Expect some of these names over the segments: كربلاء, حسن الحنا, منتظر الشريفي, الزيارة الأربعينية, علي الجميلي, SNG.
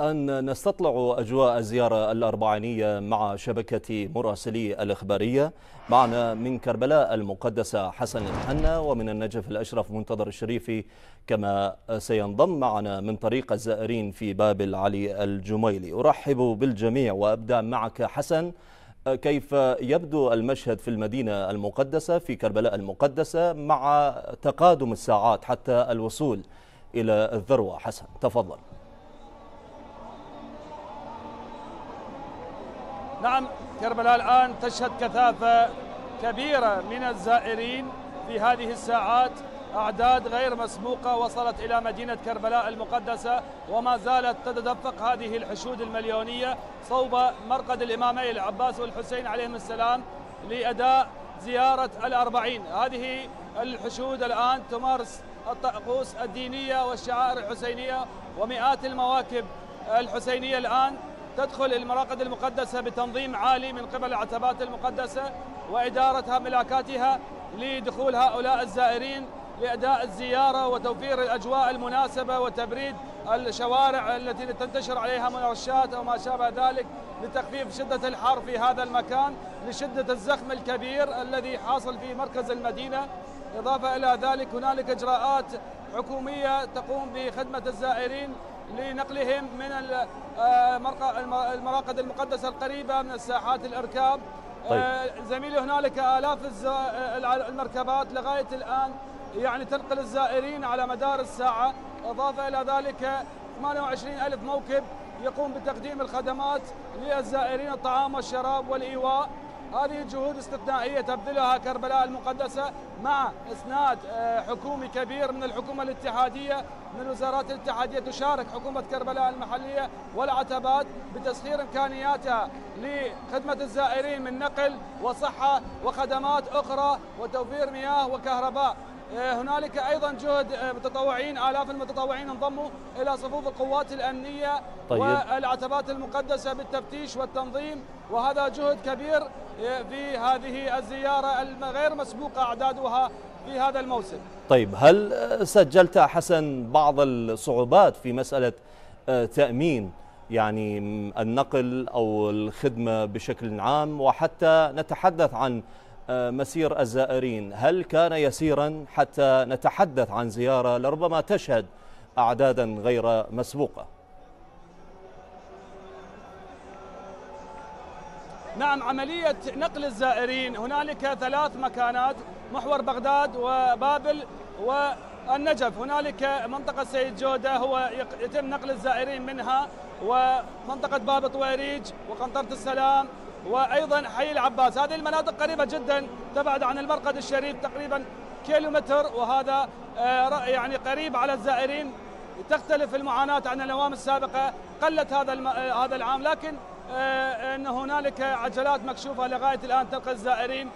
والآن نستطلع أجواء الزيارة الأربعينية مع شبكة مراسلي الإخبارية. معنا من كربلاء المقدسة حسن الحنا، ومن النجف الأشرف منتظر الشريفي، كما سينضم معنا من طريق الزائرين في بابل علي الجميلي. أرحب بالجميع وأبدأ معك حسن. كيف يبدو المشهد في المدينة المقدسة في كربلاء المقدسة مع تقادم الساعات حتى الوصول إلى الذروة؟ حسن تفضل. نعم، كربلاء الآن تشهد كثافة كبيرة من الزائرين في هذه الساعات، أعداد غير مسبوقة وصلت إلى مدينة كربلاء المقدسة، وما زالت تتدفق هذه الحشود المليونية صوب مرقد الإمامي العباس والحسين عليهم السلام لأداء زيارة الأربعين. هذه الحشود الآن تمارس الطقوس الدينية والشعائر الحسينية، ومئات المواكب الحسينية الآن تدخل المراقد المقدسة بتنظيم عالي من قبل العتبات المقدسة وإدارة ملاكاتها لدخول هؤلاء الزائرين لأداء الزيارة وتوفير الأجواء المناسبة وتبريد الشوارع التي تنتشر عليها منرشات أو ما شابه ذلك لتخفيف شدة الحر في هذا المكان لشدة الزخم الكبير الذي حاصل في مركز المدينة. إضافة إلى ذلك هنالك إجراءات حكومية تقوم بخدمة الزائرين لنقلهم من المراقد المقدسة القريبة من الساحات الإركاب. طيب. زميلي هنالك آلاف المركبات لغاية الآن يعني تنقل الزائرين على مدار الساعة. إضافة إلى ذلك 28 ألف موكب يقوم بتقديم الخدمات للزائرين، الطعام والشراب والإيواء. هذه جهود استثنائية تبذلها كربلاء المقدسة مع إسناد حكومي كبير من الحكومة الاتحادية، من الوزارات الاتحادية، تشارك حكومة كربلاء المحلية والعتبات بتسخير إمكانياتها لخدمة الزائرين من نقل وصحة وخدمات أخرى وتوفير مياه وكهرباء. هنالك أيضا جهد متطوعين، آلاف المتطوعين انضموا إلى صفوف القوات الأمنية. طيب. والعتبات المقدسة بالتفتيش والتنظيم، وهذا جهد كبير في هذه الزيارة الغير مسبوقة أعدادها في هذا الموسم. طيب، هل سجلت حسن بعض الصعوبات في مسألة تأمين يعني النقل أو الخدمة بشكل عام؟ وحتى نتحدث عن مسير الزائرين، هل كان يسيرا حتى نتحدث عن زيارة لربما تشهد أعدادا غير مسبوقة؟ نعم، عملية نقل الزائرين هنالك ثلاث مكانات، محور بغداد وبابل والنجف. هنالك منطقة سيد جودة هو يتم نقل الزائرين منها، ومنطقة باب طويريج وقنطرة السلام، وأيضا حي العباس. هذه المناطق قريبة جدا، تبعد عن المرقد الشريف تقريبا كيلومتر، وهذا يعني قريب على الزائرين. تختلف المعاناة عن الأعوام السابقة، قلت هذا العام، لكن أن هنالك عجلات مكشوفة لغاية الآن تنقل الزائرين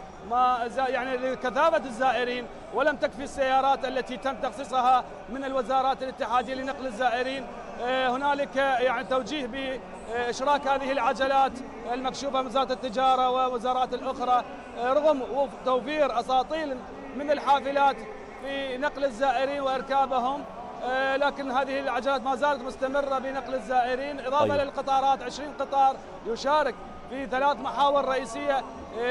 يعني لكثافة الزائرين، ولم تكفي السيارات التي تم تخصيصها من الوزارات الاتحادية لنقل الزائرين. هنالك يعني توجيه بإشراك هذه العجلات المكشوفة من وزارة التجارة ووزارات الأخرى، رغم توفير أساطيل من الحافلات في نقل الزائرين وإركابهم، لكن هذه العجلات ما زالت مستمرة بنقل الزائرين. إضافة للقطارات 20 قطار يشارك في ثلاث محاور رئيسية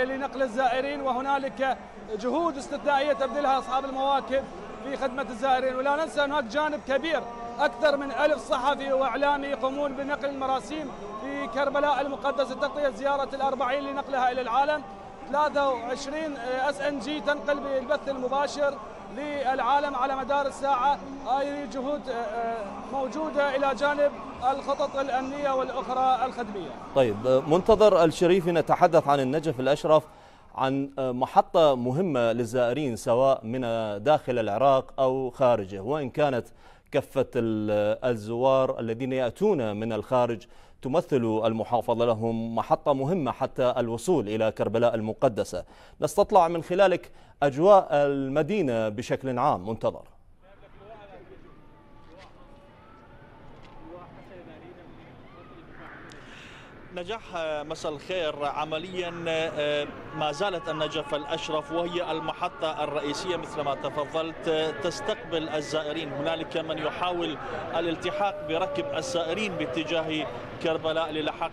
لنقل الزائرين، وهنالك جهود استثنائية تبذلها أصحاب المواكب في خدمة الزائرين. ولا ننسى هناك جانب كبير، أكثر من 1000 صحفي وإعلامي يقومون بنقل المراسيم في كربلاء المقدسة تغطية زيارة الأربعين لنقلها إلى العالم. 23 SNG تنقل بالبث المباشر للعالم على مدار الساعة. هذه جهود موجودة إلى جانب الخطط الأمنية والأخرى الخدمية. طيب، منتظر الشريفي، نتحدث عن النجف الأشرف، عن محطة مهمة للزائرين سواء من داخل العراق أو خارجه، وإن كانت كافة الزوار الذين يأتون من الخارج تمثل المحافظة لهم محطة مهمة حتى الوصول إلى كربلاء المقدسة. نستطلع من خلالك أجواء المدينة بشكل عام منتظر. نجاح مساء الخير عمليا ما زالت النجف الأشرف وهي المحطة الرئيسية مثل ما تفضلت تستقبل الزائرين. هنالك من يحاول الالتحاق بركب السائرين باتجاه كربلاء للحاق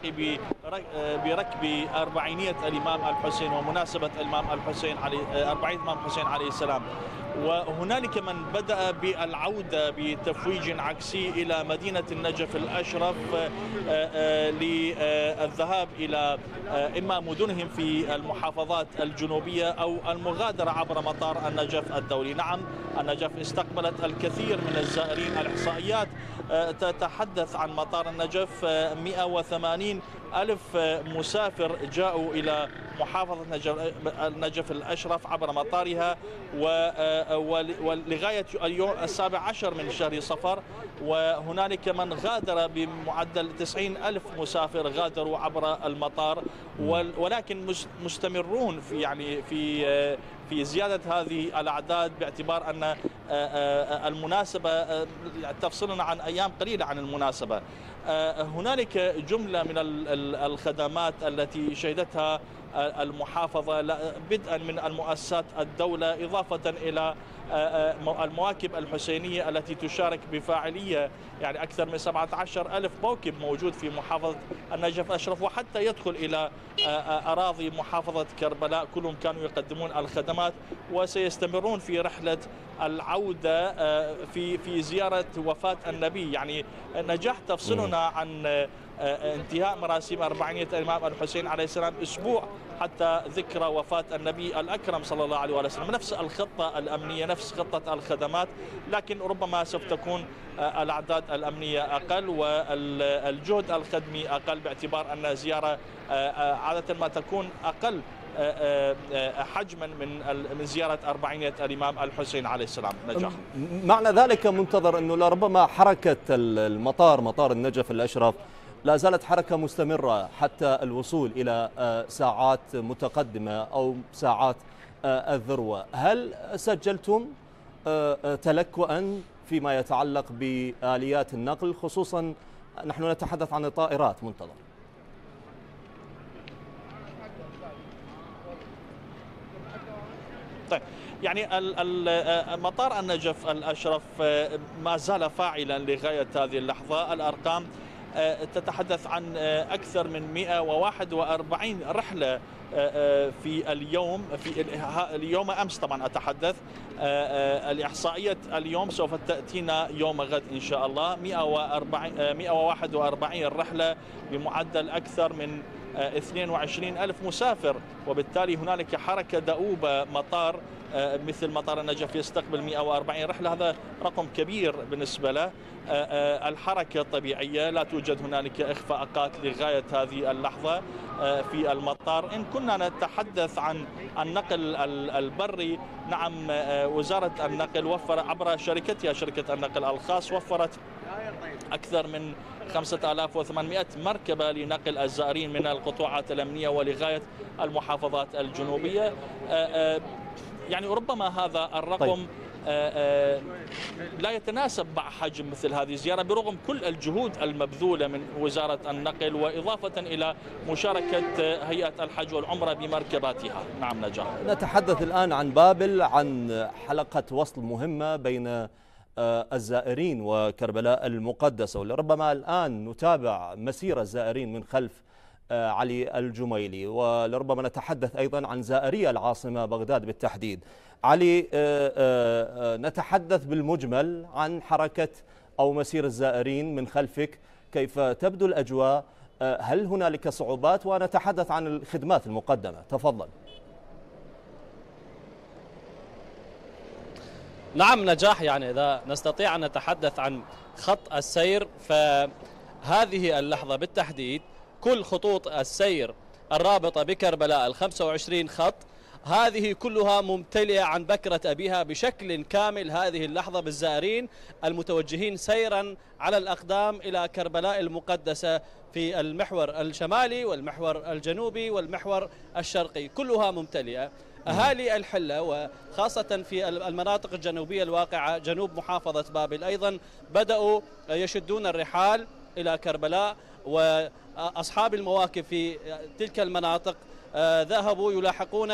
بركب أربعينية الإمام الحسين ومناسبة أربعينية الإمام حسين عليه السلام. وهنالك من بدأ بالعودة بتفويج عكسي إلى مدينة النجف الأشرف للذهاب إلى إما مدنهم في المحافظات الجنوبية أو المغادرة عبر مطار النجف الدولي. نعم، النجف استقبلت الكثير من الزائرين. الإحصائيات تتحدث عن مطار النجف 180,000 مسافر جاءوا إلى محافظة النجف الأشرف عبر مطارها ولغاية اليوم 17 من شهر صفر، وهنالك من غادر بمعدل 90,000 مسافر غادروا عبر المطار، ولكن مستمرون في في زيادة هذه الأعداد باعتبار أن المناسبة تفصلنا عن أيام قليلة عن المناسبة. هنالك جملة من الخدمات التي شهدتها المحافظة بدءا من المؤسسات الدولة إضافة إلى المواكب الحسينية التي تشارك بفاعلية، يعني أكثر من 17,000 موكب موجود في محافظة النجف أشرف وحتى يدخل إلى أراضي محافظة كربلاء. كلهم كانوا يقدمون الخدمات وسيستمرون في رحلة العودة في زيارة وفاة النبي. يعني نجاح تفصلنا عن انتهاء مراسم أربعينية الإمام الحسين عليه السلام أسبوع حتى ذكرى وفاة النبي الأكرم صلى الله عليه وسلم. نفس الخطة الأمنية، نفس خطة الخدمات، لكن ربما سوف تكون الأعداد الأمنية أقل والجهد الخدمي أقل باعتبار أن زيارة عادة ما تكون أقل حجما من زيارة أربعينية الإمام الحسين عليه السلام. نجاح معنى ذلك منتظر أنه لربما حركة المطار، مطار النجف الأشرف، لا زالت حركة مستمرة حتى الوصول إلى ساعات متقدمة أو ساعات الذروة. هل سجلتم تلكؤا فيما يتعلق بآليات النقل، خصوصا نحن نتحدث عن الطائرات منتظر؟ طيب، يعني مطار النجف الأشرف ما زال فاعلا لغاية هذه اللحظة. الأرقام تتحدث عن أكثر من 141 رحلة في اليوم، في اليوم أمس طبعا أتحدث. الإحصائية اليوم سوف تأتينا يوم غد إن شاء الله. 141 رحلة بمعدل أكثر من 22,000 مسافر، وبالتالي هنالك حركة دؤوبة. مطار مثل مطار النجف يستقبل 140 رحلة، هذا رقم كبير بالنسبة له. الحركة طبيعية، لا توجد هنالك إخفاقات لغاية هذه اللحظة في المطار. إن كنا نتحدث عن النقل البري، نعم، وزارة النقل عبر شركتها شركة النقل الخاص وفرت أكثر من 5800 مركبة لنقل الزائرين من القطوعات الأمنية ولغاية المحافظات الجنوبية. يعني ربما هذا الرقم طيب لا يتناسب مع حجم مثل هذه الزيارة برغم كل الجهود المبذولة من وزارة النقل، وإضافة إلى مشاركة هيئة الحج والعمرة بمركباتها. نعم نجاح، نتحدث الآن عن بابل، عن حلقة وصل مهمة بين الزائرين وكربلاء المقدسة، ولربما الآن نتابع مسيرة الزائرين من خلف علي الجميلي، ولربما نتحدث أيضا عن زائري العاصمة بغداد بالتحديد. علي، نتحدث بالمجمل عن حركة أو مسير الزائرين من خلفك، كيف تبدو الأجواء؟ هل هنالك صعوبات؟ ونتحدث عن الخدمات المقدمة. تفضل. نعم نجاح، يعني إذا نستطيع أن نتحدث عن خط السير فهذه اللحظة بالتحديد كل خطوط السير الرابطة بكربلاء 25 خط هذه كلها ممتلئة عن بكرة أبيها بشكل كامل هذه اللحظة بالزائرين المتوجهين سيرا على الأقدام إلى كربلاء المقدسة في المحور الشمالي والمحور الجنوبي والمحور الشرقي، كلها ممتلئة. أهالي الحلة وخاصة في المناطق الجنوبية الواقعة جنوب محافظة بابل أيضا بدأوا يشدون الرحال إلى كربلاء، وأصحاب المواقف في تلك المناطق ذهبوا يلاحقون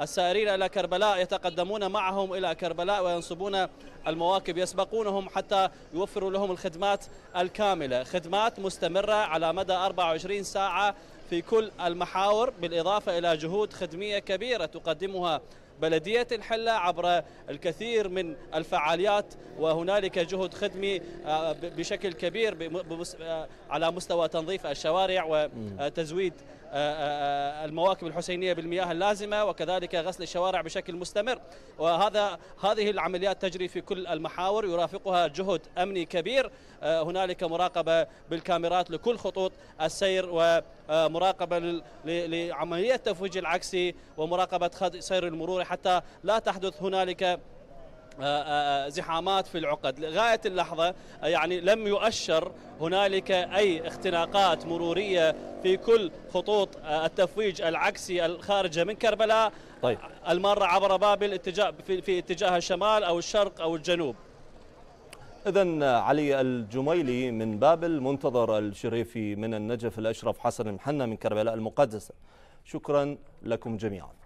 السائرين إلى كربلاء، يتقدمون معهم إلى كربلاء وينصبون المواكب، يسبقونهم حتى يوفروا لهم الخدمات الكاملة، خدمات مستمرة على مدى 24 ساعة في كل المحاور، بالإضافة إلى جهود خدمية كبيرة تقدمها بلدية الحلة عبر الكثير من الفعاليات، وهنالك جهد خدمي بشكل كبير على مستوى تنظيف الشوارع وتزويد المواكب الحسينية بالمياه اللازمة، وكذلك غسل الشوارع بشكل مستمر. هذه العمليات تجري في كل المحاور، يرافقها جهد أمني كبير، هنالك مراقبة بالكاميرات لكل خطوط السير، ومراقبة لعملية التفويج العكسي، ومراقبة سير المرور حتى لا تحدث هنالك زحامات في العقد. لغاية اللحظة يعني لم يؤشر هنالك أي اختناقات مرورية في كل خطوط التفويج العكسي الخارجة من كربلاء. طيب. المارة عبر بابل في اتجاه الشمال أو الشرق أو الجنوب. إذن علي الجميلي من بابل، منتظر الشريفي من النجف الأشرف، حسن الحنا من كربلاء المقدسة، شكرا لكم جميعا.